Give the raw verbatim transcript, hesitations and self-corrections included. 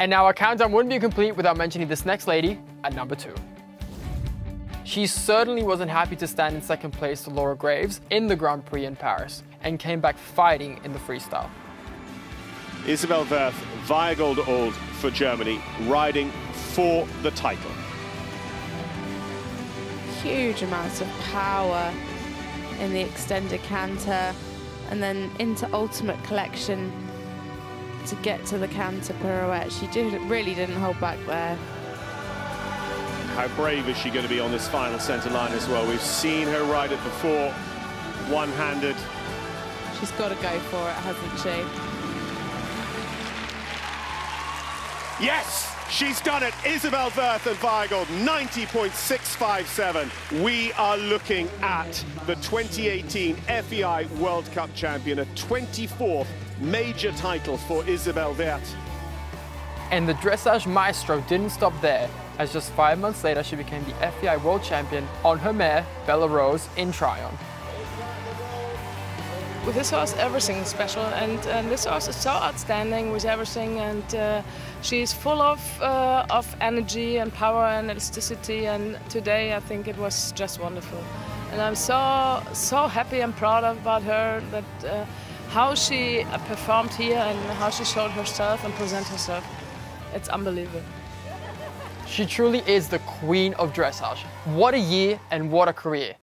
And now our countdown wouldn't be complete without mentioning this next lady at number two. She certainly wasn't happy to stand in second place to Laura Graves in the Grand Prix in Paris and came back fighting in the freestyle. Isabell Werth, Weihegold O L D for Germany, riding for the title. Huge amounts of power in the extended canter and then into ultimate collection to get to the canter pirouette. She did, really didn't hold back there. How brave is she going to be on this final centre line as well? We've seen her ride it before, one-handed. She's got to go for it, hasn't she? Yes! She's done it. Isabell Werth and Weihegold, ninety point six five seven. We are looking at the twenty eighteen F E I World Cup champion, a twenty-fourth major title for Isabell Werth. And the dressage maestro didn't stop there, as just five months later she became the F E I World Champion on her mare, Bella Rose, in Tryon. With this horse, everything is special, and, and this horse is so outstanding with everything, and uh, she's full of, uh, of energy and power and elasticity, and today I think it was just wonderful. And I'm so, so happy and proud about her, that uh, how she performed here and how she showed herself and presented herself. It's unbelievable. She truly is the queen of dressage. What a year and what a career.